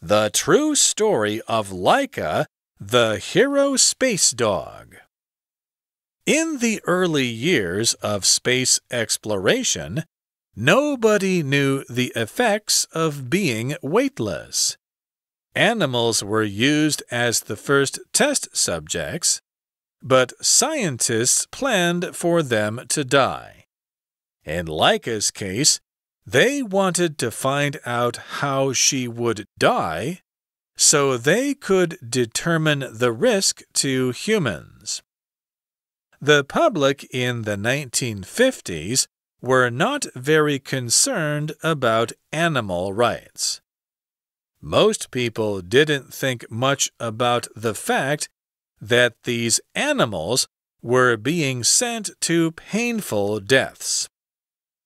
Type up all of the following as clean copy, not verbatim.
The True Story of Laika, the Hero Space Dog. In the early years of space exploration, nobody knew the effects of being weightless. Animals were used as the first test subjects, but scientists planned for them to die. In Laika's case, they wanted to find out how she would die, so they could determine the risk to humans. The public in the 1950s were not very concerned about animal rights. Most people didn't think much about the fact that these animals were being sent to painful deaths.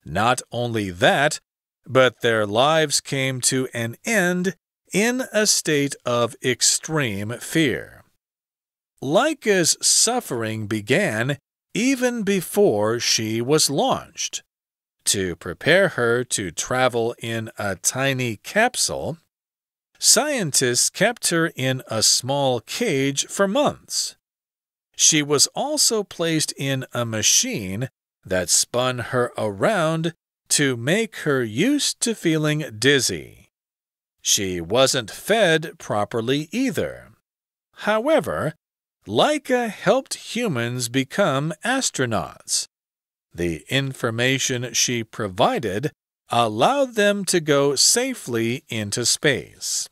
Not only that, but their lives came to an end in a state of extreme fear. Laika's suffering began even before she was launched. To prepare her to travel in a tiny capsule, scientists kept her in a small cage for months. She was also placed in a machine that spun her around to make her used to feeling dizzy. She wasn't fed properly either. However, Laika helped humans become astronauts. The information she provided allowed them to go safely into space.